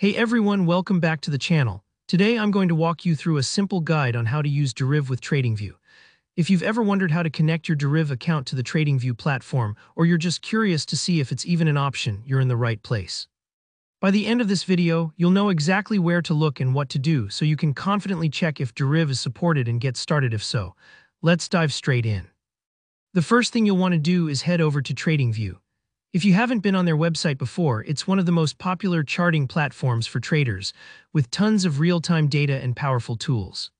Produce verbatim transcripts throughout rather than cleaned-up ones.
Hey everyone, welcome back to the channel. Today I'm going to walk you through a simple guide on how to use Deriv with TradingView. If you've ever wondered how to connect your Deriv account to the TradingView platform, or you're just curious to see if it's even an option, you're in the right place. By the end of this video, you'll know exactly where to look and what to do, so you can confidently check if Deriv is supported and get started if so. Let's dive straight in. The first thing you'll want to do is head over to TradingView. If you haven't been on their website before, it's one of the most popular charting platforms for traders, with tons of real-time data and powerful tools.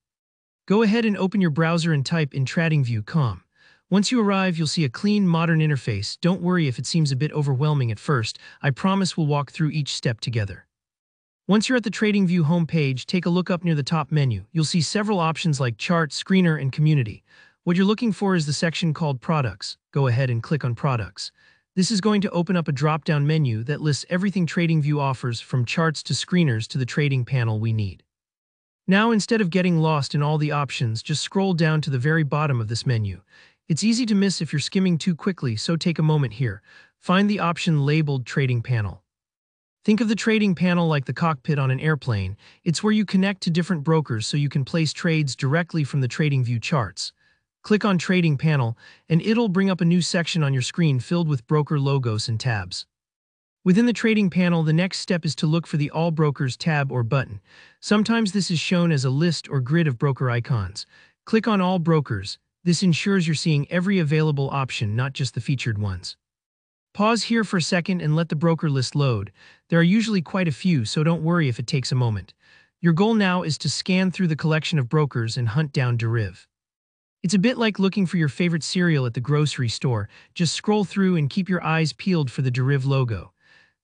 Go ahead and open your browser and type in trading view dot com. Once you arrive, you'll see a clean, modern interface. Don't worry if it seems a bit overwhelming at first. I promise we'll walk through each step together. Once you're at the TradingView homepage, take a look up near the top menu. You'll see several options like Chart, Screener, and Community. What you're looking for is the section called Products. Go ahead and click on Products. This is going to open up a drop-down menu that lists everything TradingView offers, from charts to screeners to the trading panel we need. Now, instead of getting lost in all the options, just scroll down to the very bottom of this menu. It's easy to miss if you're skimming too quickly, so take a moment here. Find the option labeled Trading Panel. Think of the trading panel like the cockpit on an airplane. It's where you connect to different brokers so you can place trades directly from the TradingView charts. Click on Trading Panel, and it'll bring up a new section on your screen filled with broker logos and tabs. Within the Trading Panel, the next step is to look for the All Brokers tab or button. Sometimes this is shown as a list or grid of broker icons. Click on All Brokers. This ensures you're seeing every available option, not just the featured ones. Pause here for a second and let the broker list load. There are usually quite a few, so don't worry if it takes a moment. Your goal now is to scan through the collection of brokers and hunt down Deriv. It's a bit like looking for your favorite cereal at the grocery store. Just scroll through and keep your eyes peeled for the Deriv logo.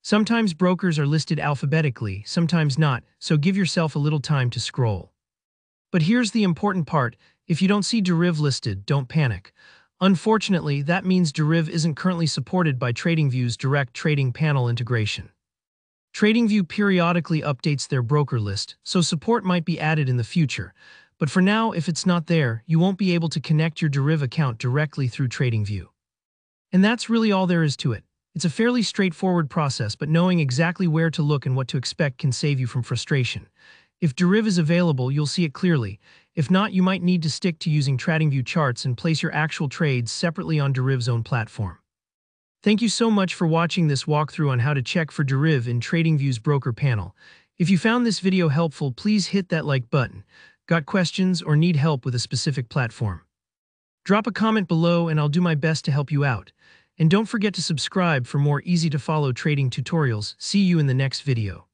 Sometimes brokers are listed alphabetically, sometimes not, so give yourself a little time to scroll. But here's the important part. If you don't see Deriv listed, don't panic. Unfortunately, that means Deriv isn't currently supported by TradingView's direct trading panel integration. TradingView periodically updates their broker list, so support might be added in the future. But for now, if it's not there, you won't be able to connect your Deriv account directly through TradingView. And that's really all there is to it. It's a fairly straightforward process, but knowing exactly where to look and what to expect can save you from frustration. If Deriv is available, you'll see it clearly. If not, you might need to stick to using TradingView charts and place your actual trades separately on Deriv's own platform. Thank you so much for watching this walkthrough on how to check for Deriv in TradingView's broker panel. If you found this video helpful, please hit that like button. Got questions or need help with a specific platform? Drop a comment below and I'll do my best to help you out. And don't forget to subscribe for more easy-to-follow trading tutorials. See you in the next video.